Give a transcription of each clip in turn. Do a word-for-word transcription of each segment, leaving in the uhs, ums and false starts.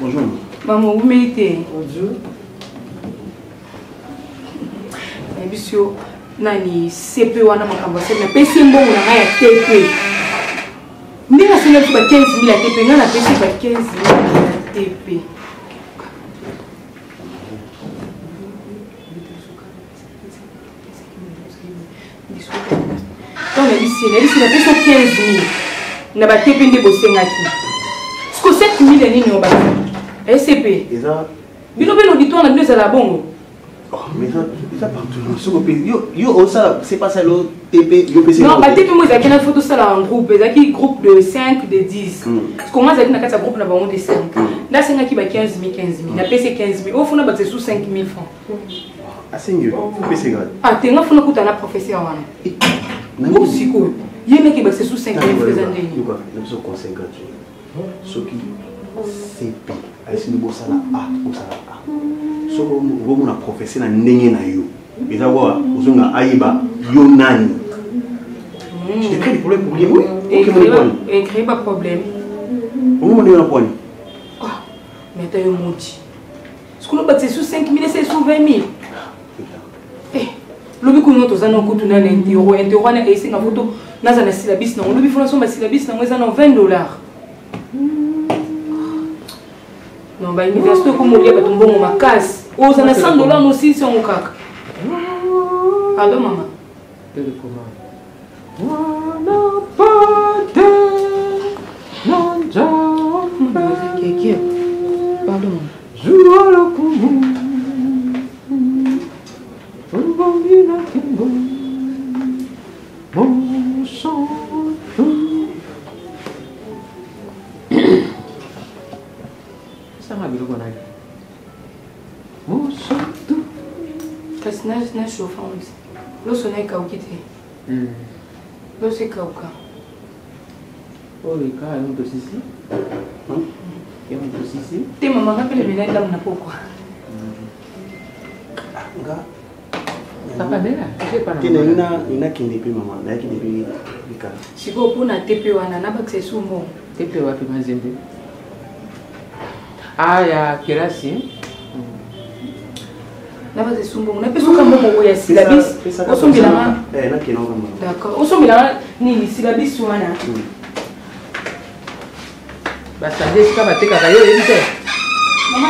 Bonjour. Maman, vous méritez. Bonjour. Monsieur, Nani, c'est peu on a manqué mais personne bon on a rien T P. Mais la semaine sur quinze mille à T P, on a personne sur quinze mille à T P. Quand on a dit c'est, on a dit c'est la personne quinze mille, on a battu T P de bosser n'importe qui. Ce que sept mille l'année nous battu. Et c'est P. Exact. Mais non mais l'auditoire on a deux à la bonne. Mais ça partout. C'est pas ça le T P. Non, pas T P, moi j'ai une photo en groupe. J'ai un groupe de cinq, de dix. Parce que moi j'ai un groupe de cinq. Là, c'est un qui va quinze mille, quinze mille. La P C quinze mille. Au fond, c'est sous cinq mille francs. Ah, c'est mieux. C'est grave. Ah, t'es un fond de la professeure. Pourquoi c'est quoi? Il y a un qui va sous cinq mille francs. Je suis conseil gratuit. Ce qui c'est P. C'est le bon salaire A. Si vous avez professeur, vous avez un vous avez un je te crée des problèmes pour rien. Et crée pas de problème. Vous avez un problème. Mais tu as un menti. Ce que nous battons sur cinq mille, c'est sur vingt mille. Eh, le but que nous avons fait, c'est un essai de photo. Nous avons un syllabus. Nous avons un syllabus. Nous avons vingt dollars. Non, bah, il me reste comme on dit, bah, ton bon, on m'a casse. Oh, ça n'a cent dollars aussi, c'est un cac. Pardon, maman. Pardon. Ça m'a bien connu. Mon sang tout. Parce n'a n'a chauffant aussi. L'eau sonne qu'au quitté. L'eau c'est qu'au cas. Oh les cas, ils ont tous ici. Ils ont tous ici. T'es maman rappelle les ménages là on n'a pas quoi. Gars. Ça va bien là. Je sais pas. T'es une une une qui depuis maman, là qui depuis les cas. Si vous pour na T P wana na ba que c'est sous mon. T P wa pe mazembe. Ah, il y a Kirassi. On a fait son bon. On a fait son bon. On a fait son bon. On a fait son bon. D'accord. On a fait son bon. On a fait son bon. On a fait son bon. On a fait son bon. On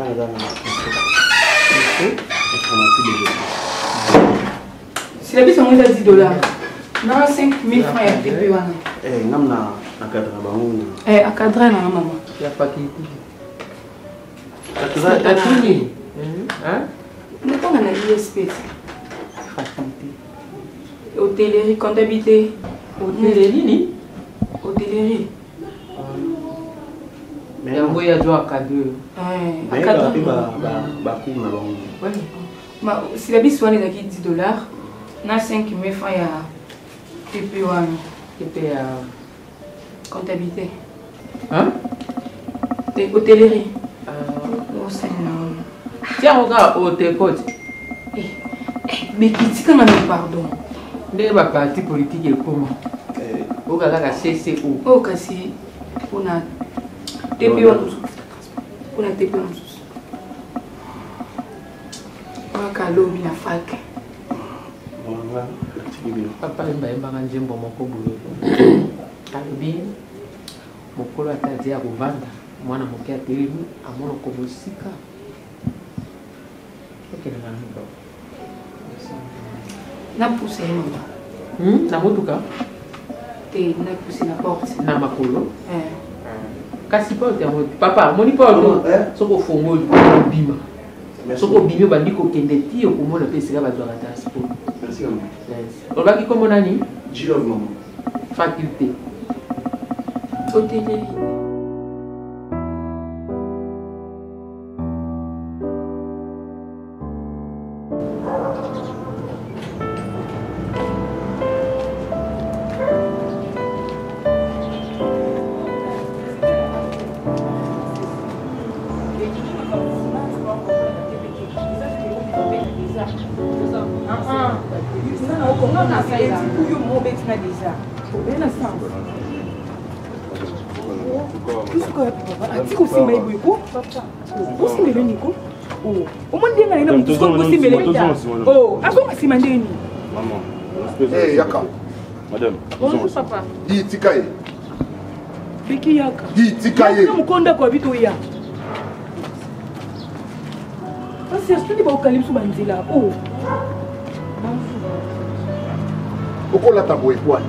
a fait son si la vie c'est moins de dix dollars, non cinq mille francs à T P Wana. Eh, non, non, à cadre à Bahoun. Eh, à cadre à maman. Il n'y a pas qui. Tu as tout dit. Hein? Nous avons un I S P. Hôtellerie, comptabilité. Hôtellerie? Hôtellerie. Mais il y a deux à quatre. Mais il y a deux à si la bise est à dix dollars, il y a cinq mille francs à T P à comptabilité. Hein? Hôtellerie. Tiens, regarde, hôtel côte. Mais qui dit qu'on a un pardon? Les partis politiques et comment? Regarde la C C O. Oh, Cassie, on a. T P on a T P on a on a Papa est manger mon boulot. Calbin, mon colo a dit à Rwanda, moi, mon cœur est élevé à mon cobosika. N'a poussé un. N'a poussé la porte. N'a ma colo. Cassi pas, papa, mon épaule, ce qu'on fait, moi, bima. Ce qu'on bima, bandit, qu'on tient des tirs, au moins, le pays sera à la transport. Merci, maman. On va qui comme on a dit? J'ai le moment. Faculté. Hôtellerie. Oh, à quoi c'est maman, eh, Yaka. Madame. Bonjour, papa. Dis, Tikaye. Biki Yaka. Dis, Tikaye. Nous sommes d'accord avec toi. Parce que tu n'es pas au calibre sur Banzila. Oh. Pourquoi la taboué quoi?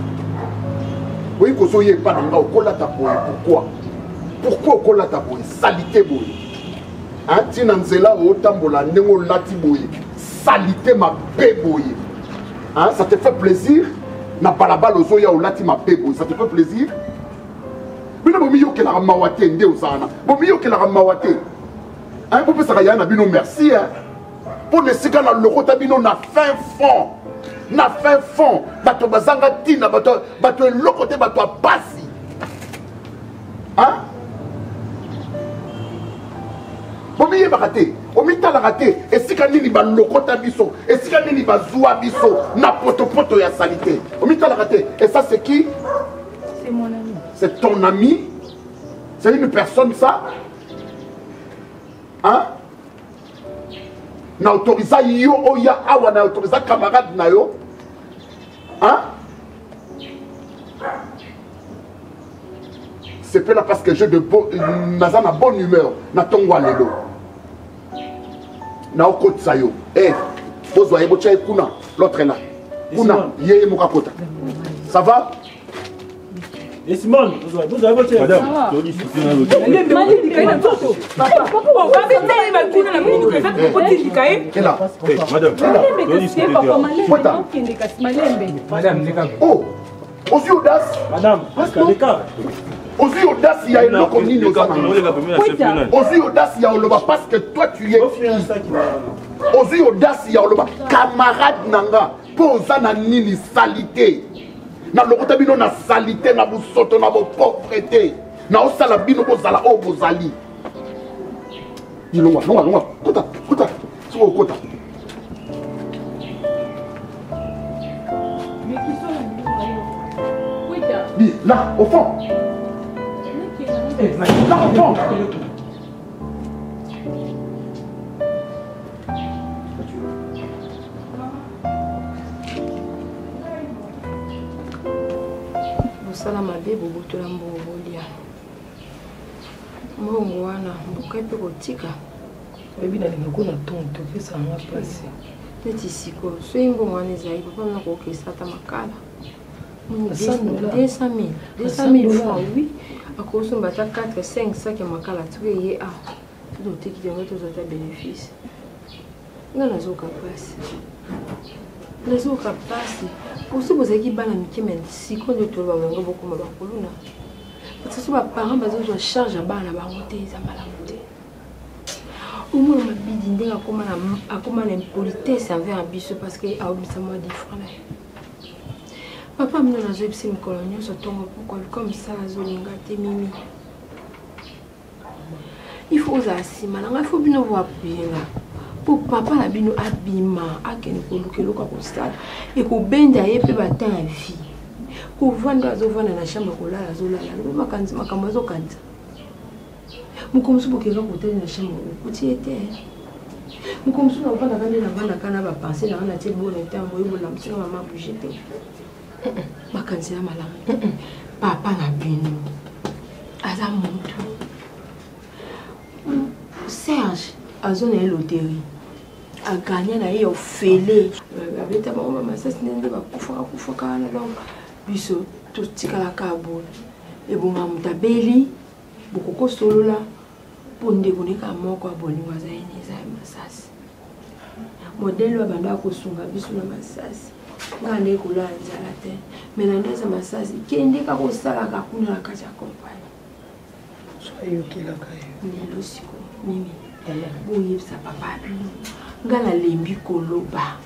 Oui, que soyez pas dans la cola taboué. Pourquoi? Pourquoi cola taboué? Salité boy. Anti Nanzela au tambola nengo lati boy. Salité ma péboye. Hein, ça te fait plaisir? Na balabal aux oya ou lati ma péboye. Ça te fait plaisir? Mais non, mieux que la ramawate ndé aux ana. Mieux que la ramawate. Hein, pour que ça aille, na bino merci. Hein. Pour les cigares, le rota bino na fin fond. Na fin fond. Bato bazanga tina, bato bato le côté bato basi. Hein? Omiye baraté, omita la raté, et si kanini ba lokota biso, et si kanini ba zoua biso, na poto poto ya salité. Omita la raté, et ça c'est qui? C'est mon ami. C'est ton ami? C'est une personne ça? Hein? Na autorisa yo oya awa, na autorisa camarade na yo? Hein? C'est pas là parce que j'ai de bon, nazan a bonne humeur, na tongo alelo. Na okot sayo. Eh, bozo ayebo tchai kuna, l'autre là. Kuna, yeye mukakota. Ça va? Et Simone, bozo ayebo tchai. Madame, tu dis c'est un autre. Il est malin de caïna toto. Papa, on va venir avec kuna la minute que ça te potise de caïn. Eh là, madame. Tu dis c'est papa malin. Papa malin. Madame, les gars. Oh, aux yeux audace. Madame, les gars. Aux yeux audace, il y a une autre commune de Gama. Aux yeux audace, il y a Oloba parce que toi tu es. Aux yeux audace, il y a Oloba. Camarade Nanga, pour Zana Nini salité. N'a le rotabino n'a salité, n'a vous sauté, n'a vos propriétés. N'a au salabino, vos ala, oh vos ali. Il l'oua, l'oua, l'oua. Kota, kota, sois au kota. Mais qui sont les gens? Dis, là, au fond. Là, on prend. deux cent mille francs, oui. À cause de quatre cinq sacs et ma cala, tu es à tout qui te retourne à tes bénéfices. Non, la zoka passe. La zoka passe. Pour ce que vous avez dit, Banamiki, mais si quand tu vas me rendre beaucoup ma colonna. Parce que ma parent m'a donné une charge à bas à la baronté et à ma lamonté. Au moins, ma bidine a comment l'impolitesse envers un bishop parce qu'il a obéi à moi des francs. Papa m'a dit que c'est une colonie, ça tombe comme ça, la zone est mimi. Il faut aussi, madame, il faut bien voir bien. Pour papa, la bino abima, à qui nous colloquons comme ça, et qu'on bende à épée battant la vie. Qu'on vende à Zovan dans la chambre, qu'on l'a à Zola, on va quand ma camazo quand. Mon comme ce pour qu'il va côté de la chambre, où tu étais. Nous comme nous pas la pensée là on a tiré bon état moi bon l'âme sur maman bouger pas cancer malade papa n'a béni asa monto Serge a zoné loterie a gagné na yo félé avec ta maman ça c'est ne pas kufa kufa kana donc biso tout tikala ka bon et bon maman ta beli beaucoup solo là pour ne pas moko abonniwa za iniza masasi modèle wa banda kusunga biso na masasi ngane kulanza la te mena ndaza masasi kendeka ko sala ka kunala ka cha compagnie soyo kila kayo ni lusiko mimi boye sa papa ngala lembi koloba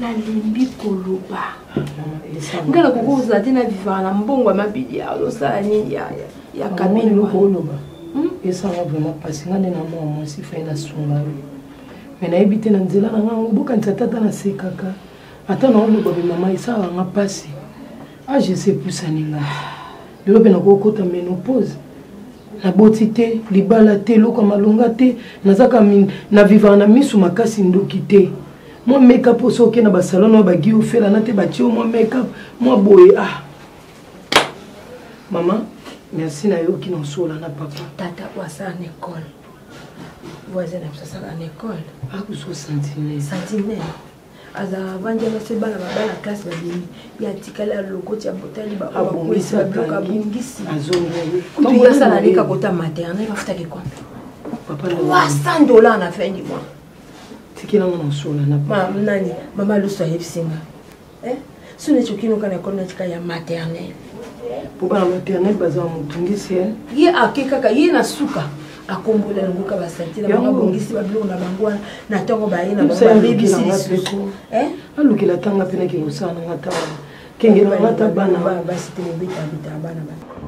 na lembi koloba ngala ko za tena vivana mbongo ma bidia lo sala nyi ya ya kamelo koloba et ça va vraiment passer ngane na mo mo si fa na sunga mais na ebité na nzela na ngango buka ntata na sekaka ata na ono gobe mama isa nga passer ah je sais plus ça ninga le bena ko ko ta ménopause la botité libala te loko malonga te nazaka min na vivre na misu makasi ndokité moi make up so ke na ba salon ba gi ofela na te ba ti moi make up moi boye ah maman merci na yo ki non sola na papa tata wa sa na école voisin na psa na école a ku so sentinelle sentinelle aza banje na se bala bala na classe ba bini ya tikala loko tia botali ba ba ku isa bloka bungisi azongo ku ya sala le ka kota maternelle ba futa ke compte papa trois cents dollars na fin du mois tikila mon sola na papa maman nani maman lo so hepsinga eh so ne chokino kana kona tikaya maternelle pour pas maternelle bazan mutungisi ye akeka ka ye na suka akombola nguka basanti na bangongisi bablo na bangwana na tongo ba ye na ba baby sisu eh aluki la tanga pena ke usana ngata kengena ngata bana ba sitelebe tabita bana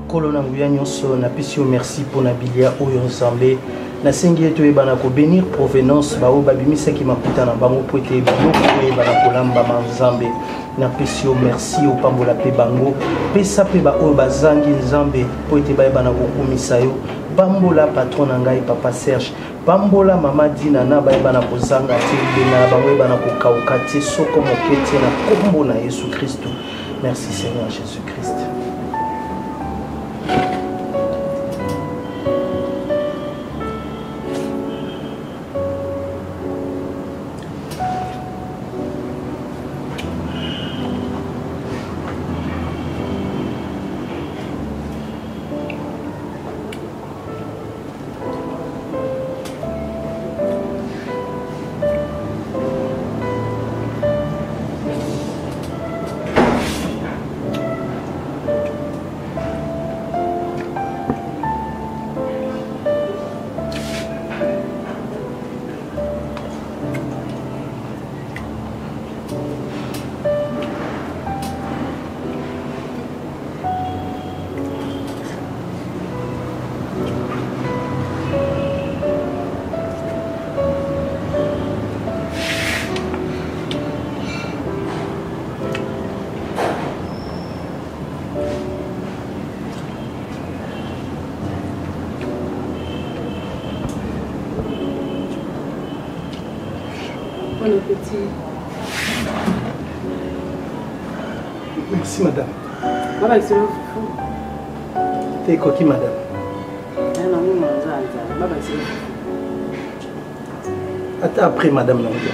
kolona nguya nyonso na pesi merci pour na bilia oyo ensemble na sengi to ebana ko bénir provenance ba o babimisa ki maputa na bango po te bio ko ebana kolamba manzambe na pesi merci au pambola pe bango pesa pe ba o bazangi nzambe po te ba ebana ko kumisa yo pambola patron na ngai papa Serge pambola mama Dina na ba ebana ko zanga te bina ba o ebana ko kauka te soko mokete na kombo na Yesu Kristo merci Seigneur Jésus Christ. Merci madame. Voilà, c'est le fou. T'es coquille madame. Attends après madame Langia.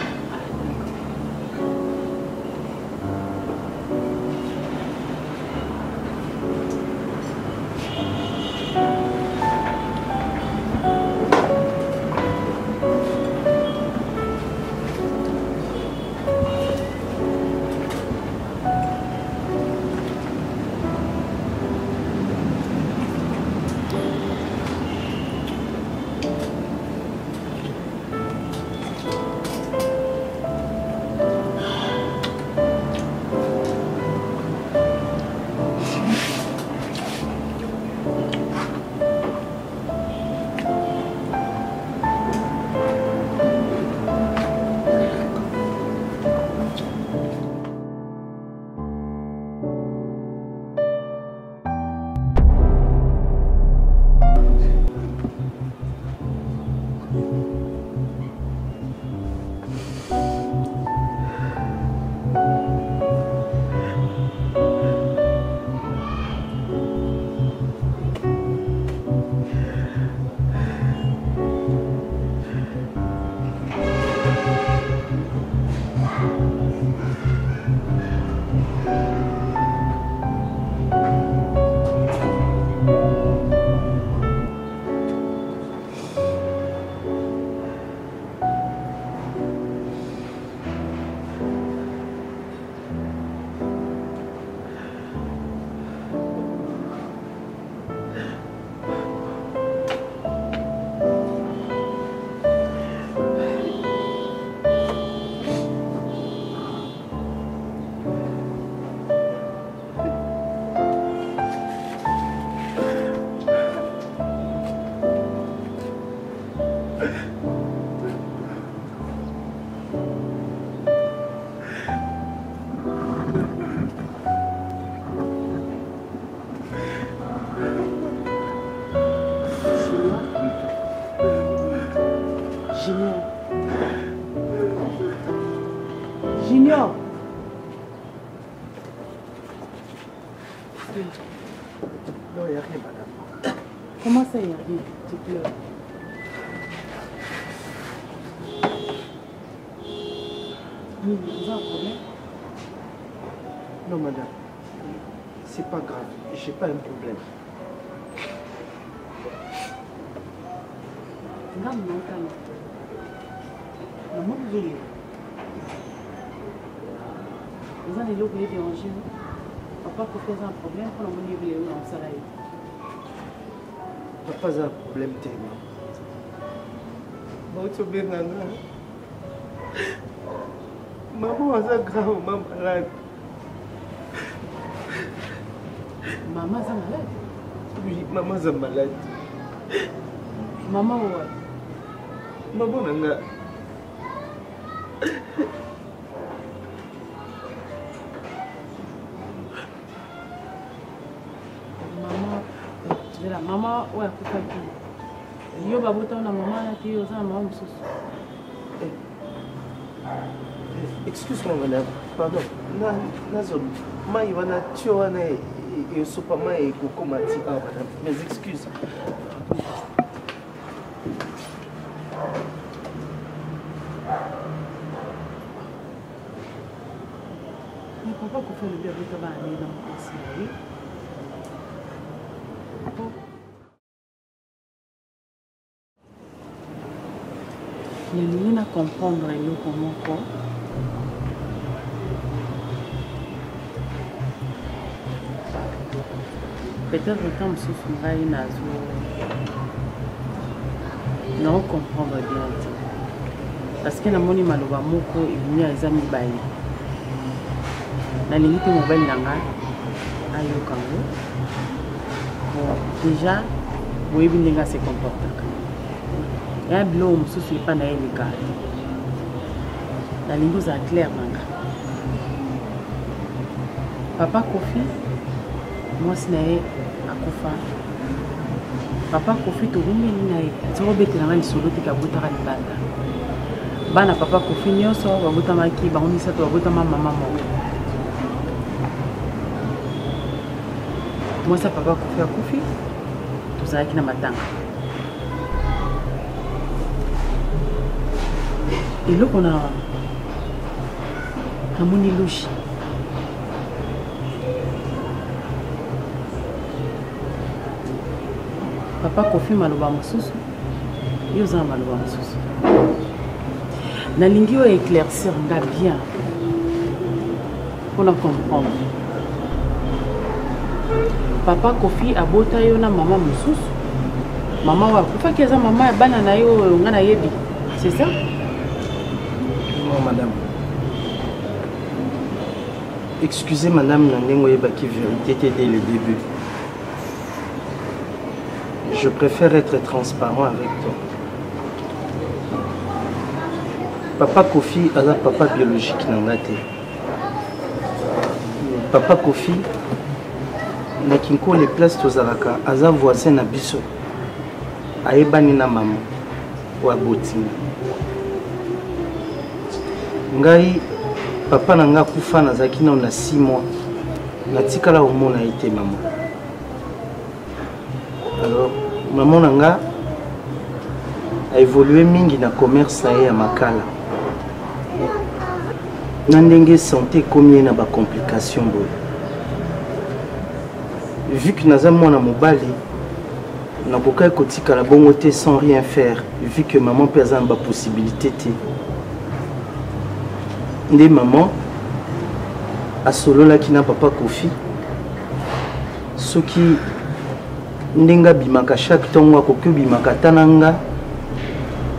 Non, il n'y a rien, madame. Comment ça, il n'y a rien? Tu pleures. Vous en prenez? Non, madame. C'est pas grave. J'ai pas un problème. Non, non, non. Le monde vieillit. Vous en avez l'oublié de déranger. Papa peut poser un problème pour le monde vieillit dans le soleil. Papa a un problème tellement. Moi, tu es bien, maman a grave, maman malade. Maman est malade? Oui, maman est malade. Maman ouais. Maman nana. Maman, je la maman ouais, pour faire qui? Yo babota na maman na qui osa maman mususu. Excuse-moi madame, pardon. Na na zone. Ma iwana tio na e superman e kokomati ah madame. Mes excuses. Le bébé va aller dans mon conseil. Il n'y a qu'à comprendre nous comment quoi. Peut-être que quand on se fera une azure, non comprendre bien. Parce que la monnaie maloba moko il n'y a jamais baillé. Je suis mobile à Yokango. Déjà, vous voyez bien se comporter. Il y a un blond qui ne suit pas dans les gars. La ligne est claire. Papa Kofi, moi, je suis à Kofa. Papa Kofi, tout le monde est sur le bête dans les solos qui a bouté à l'Ibanda. Bana Papa Kofi, nous sommes à Boutamaki, Baouni Sato, à Boutama, maman. Moi, ça papa Kofi à Kofi, tout ça qui n'a pas d'angle. Et là, on a un moni louche. Papa Kofi maloba mosusu, yoza maloba mosusu. Nalingi yo éclaircir nga bien pour la comprendre. Papa Kofi a beau taille na maman Moussous. Maman wa Kofi qui est sa maman et banana yo ngana yebi. C'est ça? Non madame. Excusez madame Nandengo Yebaki vérité dès le début. Je préfère être transparent avec toi. Papa Kofi a la papa biologique nangate. Papa Kofi na kinko les places tozalaka aza voisin na biso ayebani na mama wa botina ngai papa na nga kufa nazaki na six mois natikala omona ite mama alors maman na nga a évolué mingi na commerce na ye ya makala na ndenge santé komie na ba complication boy. Vu que nous avons mon bali, nous avons à la bonne côté sans rien faire, vu que maman pèse en bas possibilité. Des mamans, à solo là qui n'a pas Kofi, ce qui n'enga bimaka chaque temps ou à coque bimaka tananga,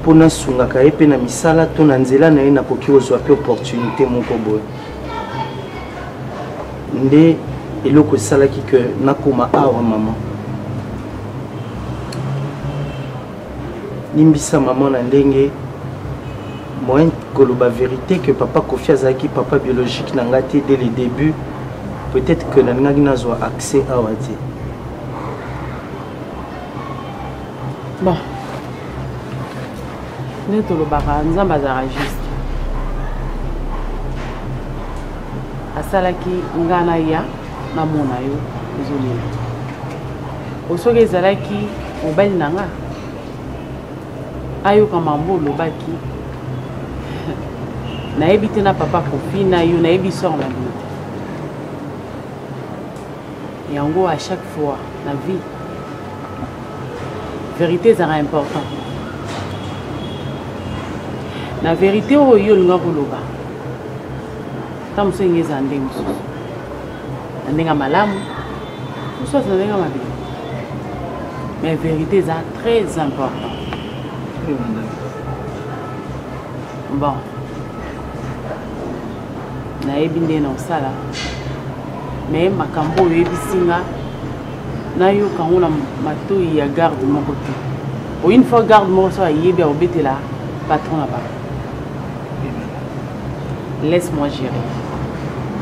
pour nous sunga kaepe na misala ton anzela na ina coque aux oies opportunité mon kobo. Des et le que ça là qui que nakoma awa maman limbisa maman na ndenge moyen koloba vérité que papa Kofi azaki papa biologique nanga té dès le début peut-être que nanga nazo accès à wati bon neto lo bara nzamba za registre asalaki ngana ya na mona yo Osoge zalaki mobali nanga. Ayo kamambo lobaki. Naebi tena papa kofi na yo naebi sor na bi. Et en gros à chaque fois la vie. Vérité ça important. La vérité au yo nga koloba. Tam sengeza ndenge mususu. Ndenge malamu. Mususu ndenge malamu. Mais la vérité est très importante. Oui, madame. Bon. Je suis bien dans ça. Mais ma cambo est bien. Je suis quand on a matou et a garde mon côté. Une fois garde mon soir, il est bien obété là. Patron là-bas. Laisse-moi gérer.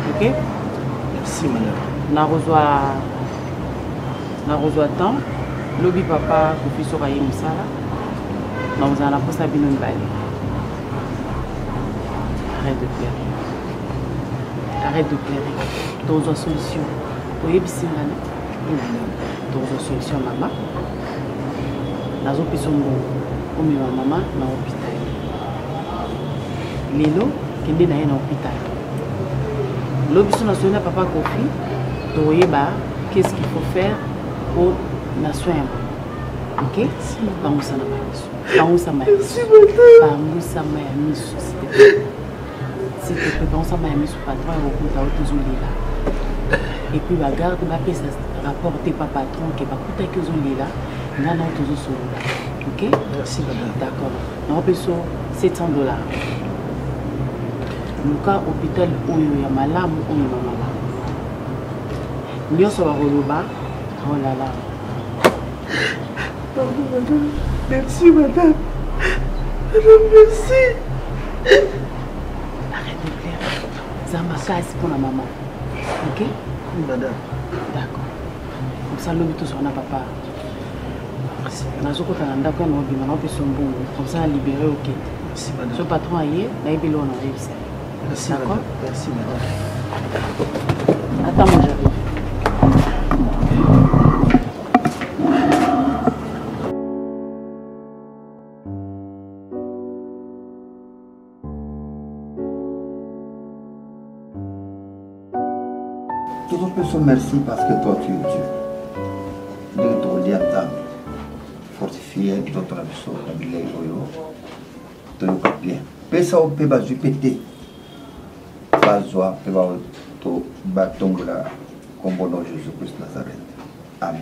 Ok? Merci, madame. Je reçois temps. Lobby papa, vous puissiez travailler comme ça. Nous avons la poste à Bino Mbali. Arrête de pleurer. Arrête de pleurer. Dans une solution. Vous voyez, c'est maman. Dans une solution, maman. Nous avons pu se mettre à maman dans l'hôpital. Lélo, qui est dans l'hôpital. Lobby, nous avons papa Kofi. Vous voyez, qu'est-ce qu'il faut faire pour. Na soin. OK? Vamos a la Vamos a Miami. Vamos a Miami. Si tu peux penser à Miami sur patron, tu as toujours là. Et puis, la garde va rapporter par patron qui va coûter que tu là. Non, non, toujours sur là. OK? Merci, madame. D'accord. Nous avons sept cents dollars. Nous avons hôpital où il y a malam, où il y a malam. Nous sommes au Roba. Pardon, madame. Merci, madame. Madame, merci. Arrête de pleurer. Ça m'a cassé pour la maman. Ok? Madame. D'accord. Comme ça, l'homme tout sur la papa. Merci. Nazo ko tananda ko no bimana pe sombo. Comme ça, libérer ok. Merci, madame. Ce patron aillé, là il est là on arrive ça. Merci, d'accord. Merci, madame. Attends, moi j'arrive. Merci parce que toi tu es Dieu. Dieu te dit à ta fortifié, tu as la mission, tu as mis les goyons, tu as bien. Pesa au peba du pété. Pas joie, peba au bâton de la combo de Jésus-Christ Nazareth. Amen.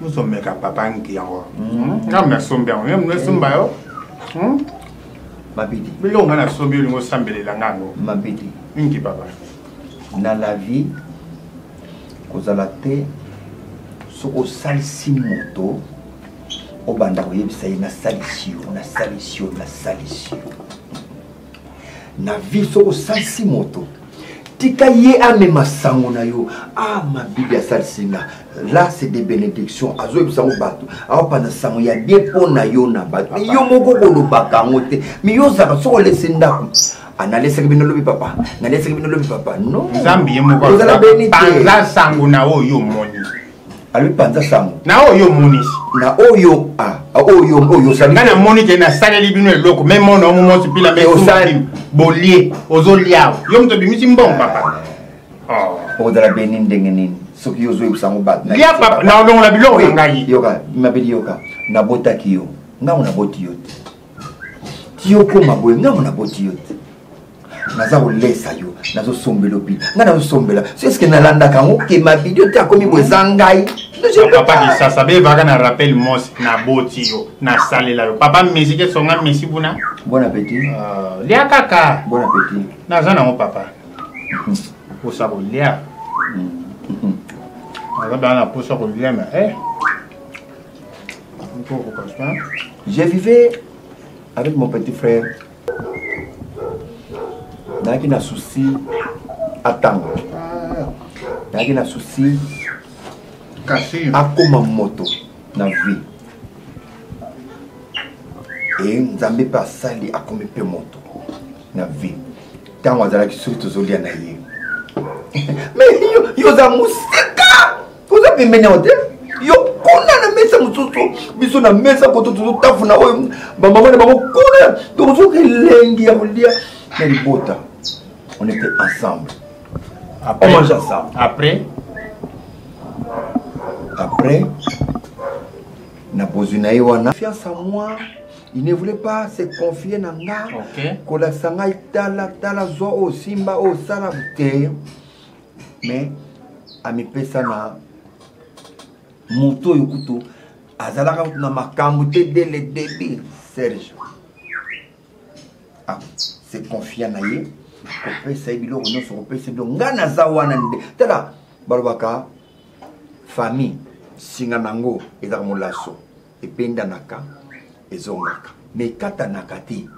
Nous sommes mes papa qui en haut. Non, mais sommes bien, nous sommes bien. Mabidi. Mais on a sauvé le mot Sambélé Langano. Mabidi. Une qui papa. Dans la vie, vous allez être sur au salsimoto, au bandaroyeb, ça y est, na salisio, na salisio, na salisio. Na vie sur au salsimoto. Tika yé ame masango na yo. Ah, ma Bible salsina. Là, c'est des bénédictions. Azo yé sango bato. Awa pana sango ya bien pour na yo na bato. Mais yo moko bolo bakangote. Mais yo zaka so laisse ndako. Ana laisse ke binolobi papa. Na laisse ke binolobi papa. Non. Zambi yé moko. Ozala benite. Panza sango na o yo moni. Albi panza sango. Na o yo moni. Na o yo a. O yo o yo sango. Ngana moni ke na saleli bino eloko. Même mon homme mon sipila mais osali. Bolier, Ozoliao, Yom de Bimizimbon, papa. Oh, de la bénine d'Engenin, ce qui osait au Samobat. Il y a pas, non, non, la bilon, yoga, mabidioka, nabotakio, non, la botiot. Tioko, ma boy, non, la botiot. Nazao lesayo, Nazo sombelopi, Nazo sombela, c'est ce que Nalanda Kamo, qui m'a dit, tu as commis au Zangai. Papa, ça savait, Vagana rappelle Mos, Nabotio, Nasalila. Papa, mes idées sont à Messibuna. Bon appétit. Léa Kaka. Bon appétit. Nazana, mon papa. Pour ça, vous Léa. Je vivais avec mon petit frère. J'ai un souci à Tango. J'ai un souci. À comment moto dans la vie. Et nous avons passé à comment moto dans la vie. tant wazala ki sourire tozolia na ye mais yo yo za musika koza pemene ote yo kona na mesa mususu biso na mesa ko toto tafu na oyo ba mama na ba kona to zo kelengi ya mulia mais libota on était ensemble après on mange ensemble après après na pozu na yo na fiance à moi. Il ne voulait pas se confier dans la okay. Mais à mes personnes, Mouto Yukuto, Azala Namakamouté dès le début, Serge. C'est confiant, naïe. On peut s'aider, on peut s'aider. On a Zawanande. T'es là, Barbaka, famille, Singanango, et Darmolasso, et Pendanaka. Mais katanakati.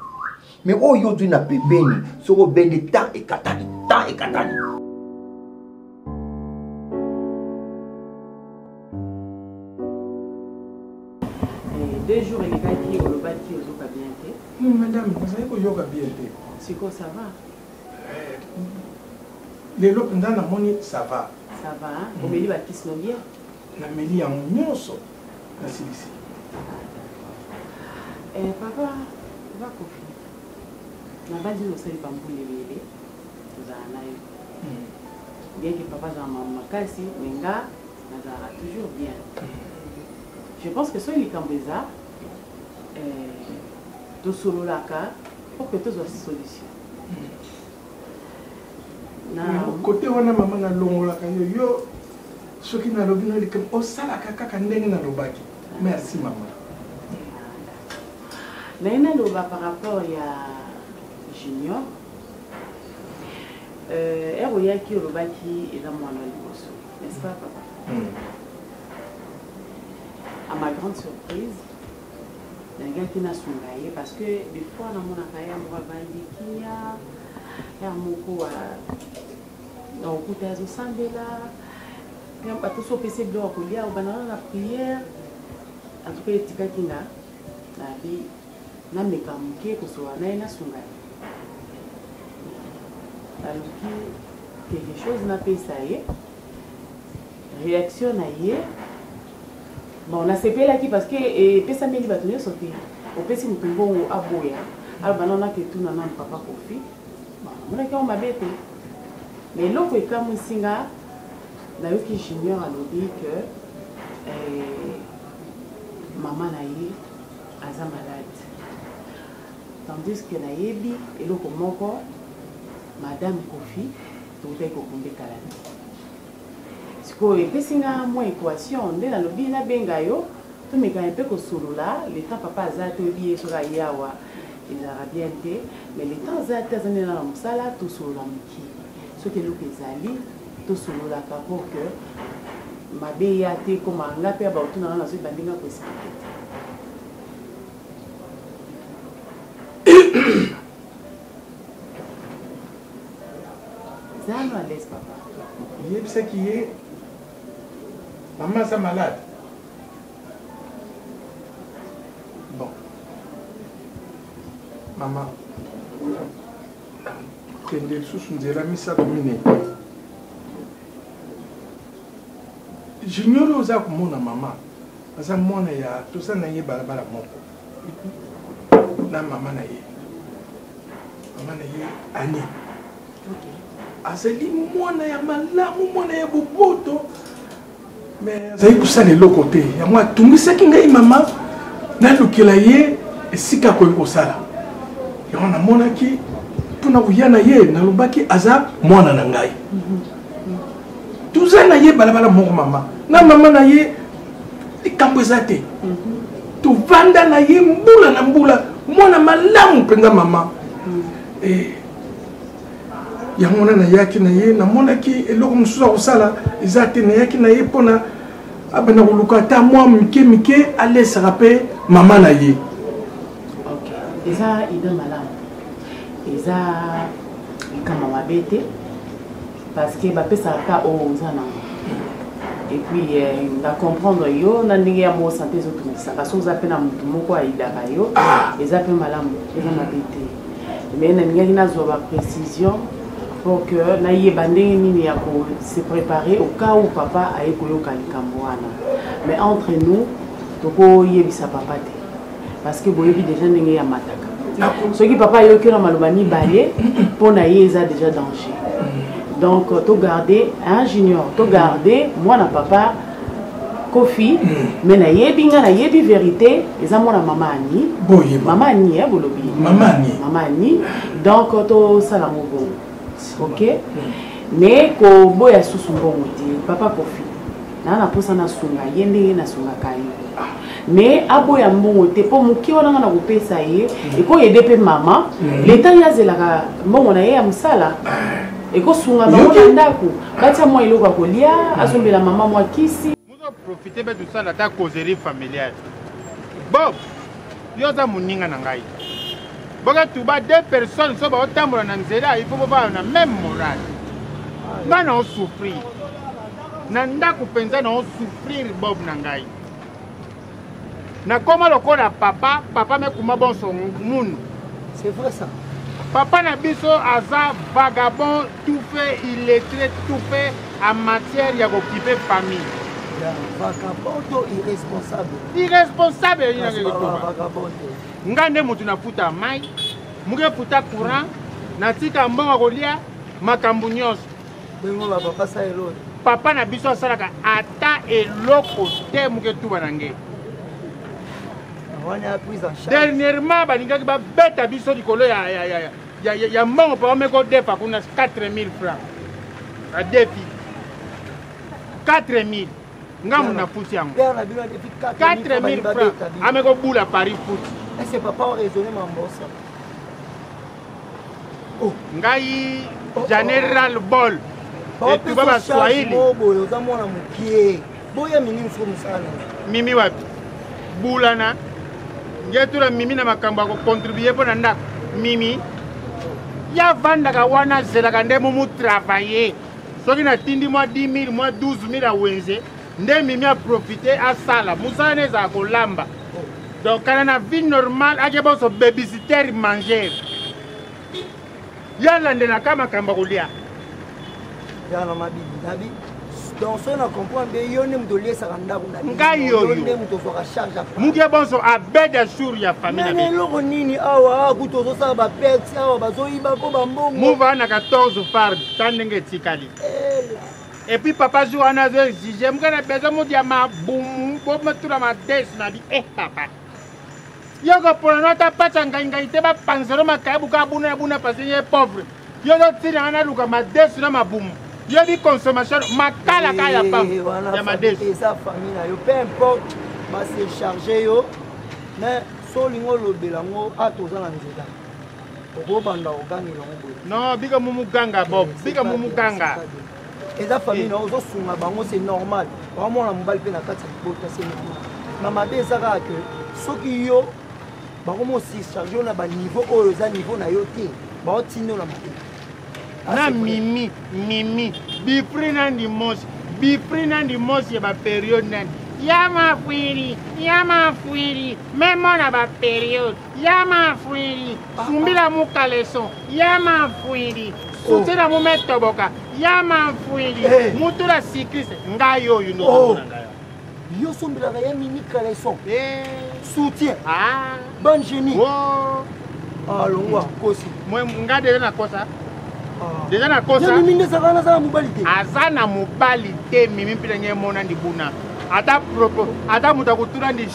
Mais oh yo tu n'as pas béni, soro béni ta et katani, ta et katani. Deux jours il va dire au bâti aux autres bien été. Madame, vous savez que yoga bien été. C'est quoi ça va? Les locaux dans la monnaie ça va. Ça va. Vous venez à qui se nourrir? La mélie en monso. La silicie. Eh, papa, va confier. La base de l'océan pour les bébés, nous en avons. Bien que papa soit maman, Kassi, Menga, nous aura toujours bien. Je pense que celui qui a des arts, tout solo la carte, pour que tout soit solution. Côté où on a maman à l'ombre, la caillou, ceux qui n'ont pas de l'objet, au salaka, quand on est dans le bac. Merci, maman. Par rapport à Junior, elle voyait qu'il y a un robot qui est dans mon alliance, n'est-ce pas, papa? À ma grande surprise, il y a un gars qui n'a son gaillé parce que des fois, dans mon appareil, on va dire qu'il y a un mot dans le côté de Sambela, il y a un peu de P C blanc, il y a un banal à la prière, en tout cas, il y a un petit gars qui n'a la vie. Je ne sais pas si je suis là. Alors que quelque chose n'a pas essayé. Réaction n'a pas. Bon, on a ces là qui parce que les personnes qui ont sauté, on peut se mettre à aboyer. Alors on a que tout n'a pas papa Kofi. On a qu'on m'a bête. Mais l'autre est comme un singa. Là où Junior a dit que maman n'a pas été malade. Tandis que la Yebi et le Komoko, Madame Kofi, tout est coupé calme. Ce que les Pessinga moins équation, dès la lobby la Bengayo, tout me gagne peu que sur là, les temps papa Zato et sur la Yawa, il a bien été, mais les temps Zato et la Msala, tout sur la Miki. Ce que nous faisons, tout sur la pour que ma béate comme un lapé à Bautou dans la suite de la Binga possibilité. C'est qui est maman ça malade. Bon, maman, tendez sous son dira mais ça domine. J'ignore aux actes mon maman, parce que mon aïe a tout ça n'aille balabala mon. La maman n'aille, maman n'aille Annie. Azali mwana ya malamu mwana ya boboto mais azali kusala le côté ya mwa tungisaki ngai mama nalukela ye esika ko kosala ya ona mona ki tuna kuyana ye nalobaki aza mwana na ngai tuzana ye balabala moko mama na mama na ye ikambo zate tuvanda na ye mbula na mbula mwana malamu penga mama eh yamona na yaki na ye na mona ki eloko mususu kusala izate na yaki na ye pona abana kuluka ta mwa mike mike ale se rapper mama na ye OK déjà ida malamu déjà kama mabete parce que ba pesa ka o nzana et puis na comprendre yo na ndenge ya mo santé zo tout ça parce que vous appelez na mutu moko aida kayo eza pe malamu eza mabete mais nous avons une précision pour que nous se préparer au cas où papa a été au Kalikamboana. Mais entre nous, nous avons papa. Parce que nous avons déjà des mataka. Ce qui papa a été dans Maloubani, pour nous déjà danger. Donc, tu garder un junior, tu garder moi na papa Kofi, mais na yebinga na yebi vérité, ils ont mon maman ni, maman ni hein bolobi, maman ni, maman ni, donc tu salamu bon, ok, mais ko boya susumbo mudi, papa Kofi, na na posa na sunga yende na sunga kai, mais aboya mudi po muki wana na kupe sa yé, et ko yede pe maman, l'état yazela ka mon na yé amsala. Et quand on a profité de ça, la causerie familiale. Bob, il y a deux personnes qui sont il faut avoir la même morale. Nous avons souffert. Nous avons souffert, Bob Nangai. Nous avons le papa, papa m'a bon son monde. C'est vrai ça. Papa Nabiso Aza, vagabond, tout fait, illettré, tout fait en matière de occuper famille. Vagabond, irresponsable. Irresponsable, il y a vagabond. Ngande mutuna puta mai, muge puta courant, natika mbonga golia, makambunios. Papa Nabiso Salaka, ata et loko te muge tout banangé. Dernièrement, il y a des bêtes à bisous du collier. Il y a un manque pour me coder par quatre mille francs. À deux filles. quatre mille. Je suis quatre mille francs. Je me boule à Paris. Est-ce que papa a raisonné mon boss? Oh, général Bol. Tu vas à Swahili. Mimi Wapi. Boulana. Mimi n'a pas contribué pour la Mimi. Il y a vingt-quatre ans, c'est la grande moumou travailler. Ce qui n'a tindi moi dix mille, moi douze mille à Wenze, Mimi a profité à Sala. Moussa n'est à Colamba. Donc, quand on a vie normale, il y a un babysitter manger. Il y a un Kama Kambaroulia. Il y a un Mabi. Donc, on comprend que les gens ne peuvent pas se rendre compte. Ils ne peuvent pas se charger. Ils ne peuvent pas se rendre compte. Mais l'eau, Nini, Awa, Goutoso, Saba, Pet, Saba, Zoïba, Kobambo. Mouva, on a quatorze fards, Tandenge, Tikali. Et puis, papa Joana, je dis, j'aime que la personne me dise, boum, pour me tourner ma tête, je dis, eh, papa. Il y a un peu de temps, pas de temps, il y a un peu de temps, parce qu'il est pauvre. Il y a un peu de temps, il y a ma tête, je dis, il y a des consommations, ma cala cala pas. Il y a ma déesse. Peu importe, va se charger yo. Mais solingo le belango a tous en anzida. Obo banda ogani longo. Non, biga mumu ganga Bob, biga mumu ganga. Et la famille nous a soumis bango c'est normal. Vraiment la mobile pe na kati bota c'est normal. Ma madé ça va que ceux qui yo bango mo si charger na ba niveau au niveau na yo té. Ba tino la madé. Na mimi mimi biprina ndi mosi biprina ndi mosi ya ba period nani ya mafuiri ya mafuiri memo na ba period ya mafuiri sumbila mukaleson ya mafuiri sutira mu metoboka ya mafuiri mutura sikise ngayo you know yo sumbila ya mini kaleson eh soutien ah bon génie oh alongo kosi moi ngade na kosa. Déjà, la cause ça. Azana mobilité, mimi prenez mon andi buna. Ada propos, ada mutakutura ndi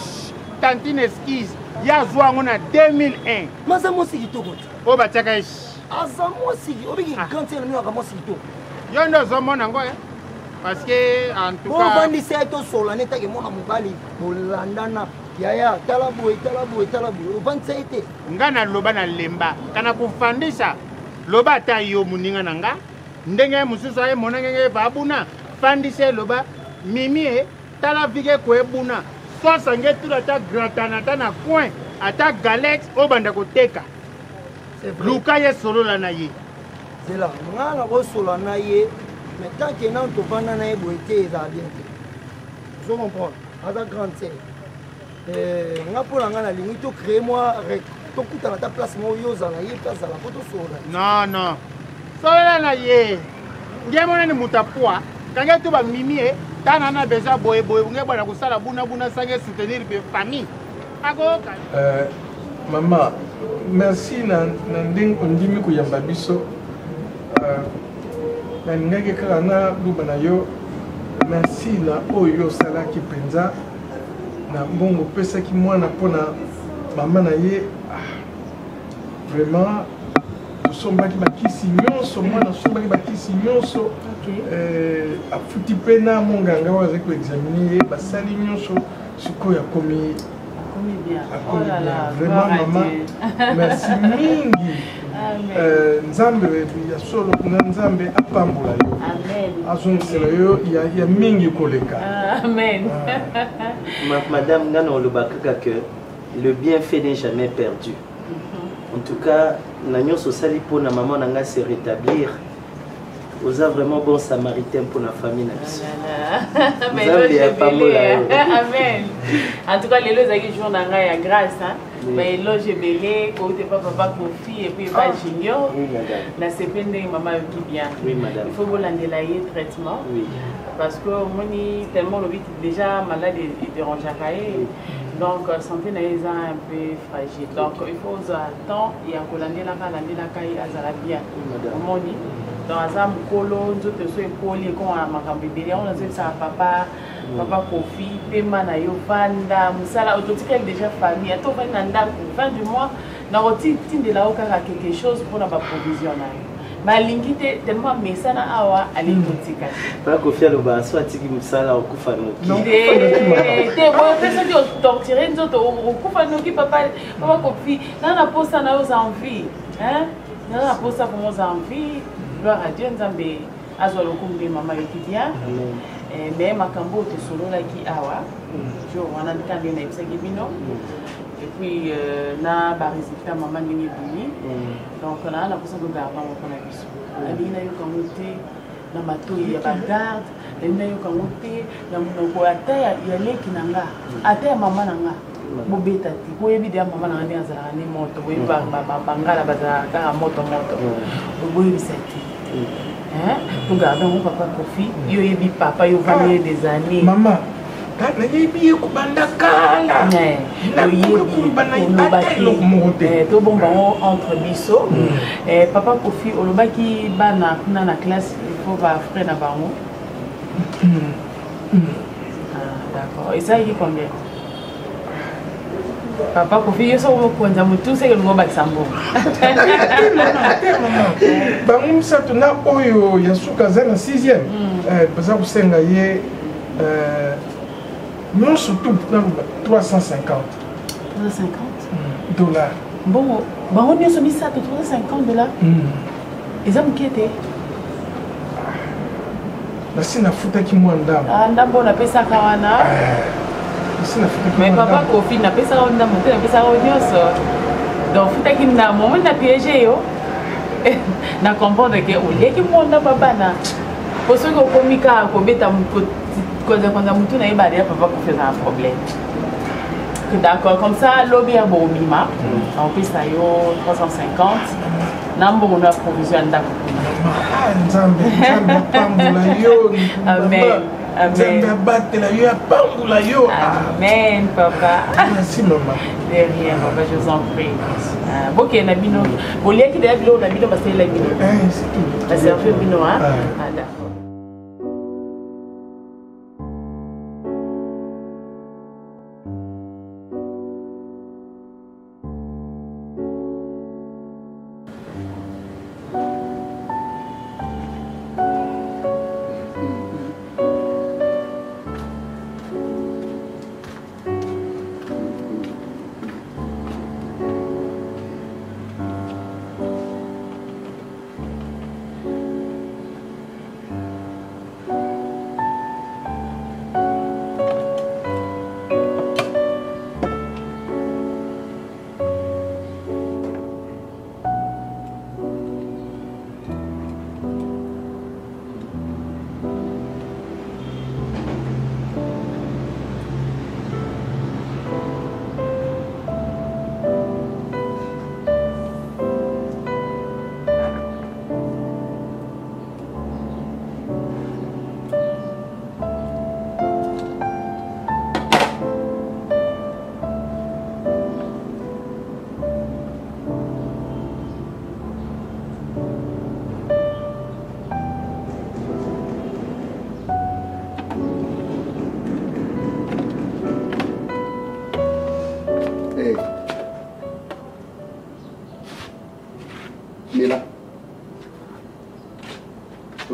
tantine esquisse. Ya zwa ngona deux mille un. Mazamo sikito kota. Oba chaka ish. Azamo sikito, obiki kanti elmi wakamo sikito. Yondo zomo nango eh. Parce que en tout cas. Obandi seto solane ta ke mona mobali bolanda na. Yaya talabu talabu talabu. Obandi sete. Ngana loba na lemba. Kana kufandisha. Loba tayo muninga nanga ndenge mususa e monenge babuna fandise loba mimie tala vige ko ebuna so sange tula ta gratana tana coin ata galette obanda ko teka luka ye solo la naye c'est là ngana ko solo naye mais tant que non to vana naye boité za bien je comprends ata grande c'est euh ngapo ngana lingi to créer moi Donc tu as la place moyo za la ye place za la photo sola. Non non. Sola na ye. Ngemona ni mutapwa. Kanga to ba mimie tana na beja boye boye nge bana ko sala buna buna sange soutenir be famille. Ako euh maman merci na nding ondimi ko yamba biso. Euh na ngeke kana dubana yo. Merci na oyo sala ki penza na mbongo pesa ki mwana pona maman naie vraiment nous sommes bâtis bâtis immenses moi nous sommes bâtis bâtis immenses à foutre peine à mon gars on va examiner bah ça l'immense ce qu'on a commis vraiment maman merci mingi nzambe ya solo nzambe apambola yo amen azonselo ya ya mingi koleka amen madame ngano lobaka que le bienfait n'est jamais perdu. Mm-hmm. En tout cas, l'agneau social pour la maman n'a se rétablir. Vous avez vraiment bon samaritain pour la famille. Amen. Amen. En tout cas, les lois qui jouent dans la grâce. Mais l'eau, j'ai belé, côté papa, fille et puis pas junior. Oui, madame. La C P N D, maman, qui bien. Oui, madame. Il faut que l'on traitement. Oui. Parce que mon tellement le déjà malade et dérangé. Donc, la santé est un peu fragile. Donc, il faut attendre et à l'année là-bas, l'année là-bas, il y a bien. Dans la zone, nous sommes collés quand on a ma bébé. On a dit ça papa, papa Kofi, Pema, Nayo, Vanda, Moussala, Autotique déjà famille. À tout fin du mois, dans le titre de la Oka, quelque chose pour la provisionner. Ma lingité tellement mesana awa ali mutika. Pas confier le bas soit tiki musala au kufano. Non. Té bon personne qui ont torturé nous autres au kufano qui papa papa confie. Dans la poste na aux envies. Hein? Dans la poste pour nos envies. Gloire à Dieu nzambe azwa lokumbe mama yokidia. Amen. Eh mais makambo te solo la ki awa. Jo wana ntambe na ipsa gibino. Et puis, na ba résultat maman nini bini. Donc, on a la personne de garde on a vu ça. La bina yo kamoté, na mato ya bagarde, la bina yo kamoté, na munoko ata ya leki nanga, ata ya maman nanga. Bobeta ti, ko yebi dia maman nanga ni azala ni moto, ko yebi ba bangala bazala ka moto moto. Ko yebi sati. Hein? Nous gardons mon papa Kofi, yo yebi papa yo famille des années. Maman Nayebi kubanda kala. Tout bon entre biso. Papa Kofi, olobaki bana kuna na classe, il faut va frère na bango. D'accord. Et ça il combien? Papa Kofi, yo so ko nzamu tout ce que nous ba sambo. Bango ça tu na oyo ya suka zana sixième. Euh baza ko senga ye euh non, surtout trois cent cinquante. trois cent cinquante dollars. Bon, on a mis ça pour trois cent cinquante dollars. Ils ont quitté. La scène a foutu qui m'en dame. Ah, d'abord, on a payé ça quand on a. Mais papa, Kofi, on a payé ça quand on a monté, on a payé ça quand on a. Donc, foutu qui m'a moment de piéger. On a compris que au lieu qui m'en dame, papa, na. Pour ceux qui ont commis ça, on a payé ça quand on a eu barrière, papa qu'on faisait un problème. D'accord, comme ça, l'objet à Boromima, on peut ça y est trois cent cinquante. Nambo on a provision d'accord. Ah, nzambe, nzambe, pamboula yo. Amen, amen. Nzambe batte la yo, pamboula yo. Amen, papa. Merci maman. De rien, papa, je vous en prie. Bon, qu'il y a un bino, vous voulez qu'il y ait un bino, on a bino parce qu'il y a un bino. C'est tout. Parce qu'il y a un peu bino, hein. Ah d'accord.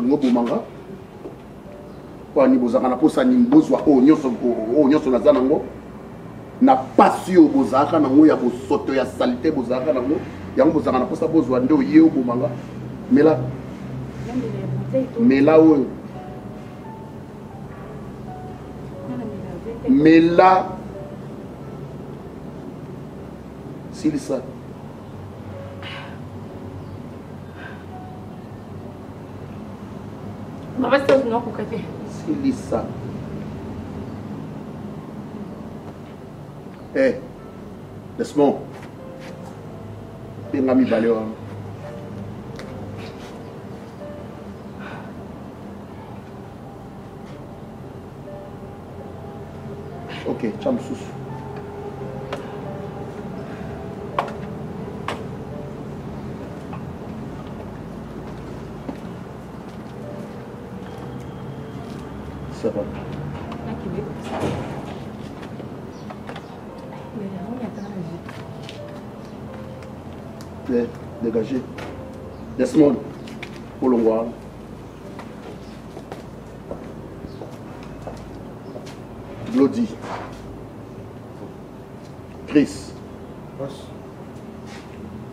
c'est ça. C'est ça. Eh, laisse-moi. Bien ami Valéo. Ok, tcham sous. Ça va. Dégagez. Laisse-moi. Pour le voir. Glody. Chris.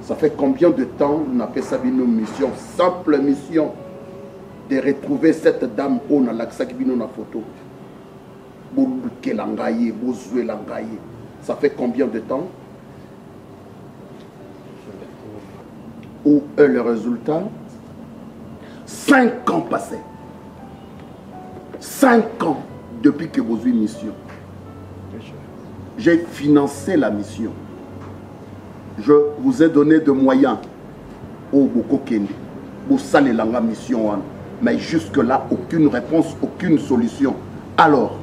Ça fait combien de temps on a fait ça une mission, simple mission, de retrouver cette dame au na l'axa qui vient dans la photo. Ça fait combien de temps? Où est le résultat? Cinq ans passés. Cinq ans depuis que vous avez une mission. J'ai financé la mission. Je vous ai donné des moyens. Au Bokokende. Pour ça, les langues mission. Mais jusque-là, aucune réponse, aucune solution. Alors,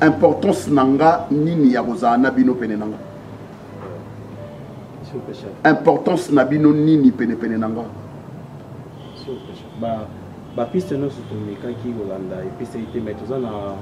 importance nanga nini yagoza nabino penenanga. Importance nabino nini pene penenanga. Bah, bah piste nous sur le mec qui Hollande et puis c'est été mettre ça na.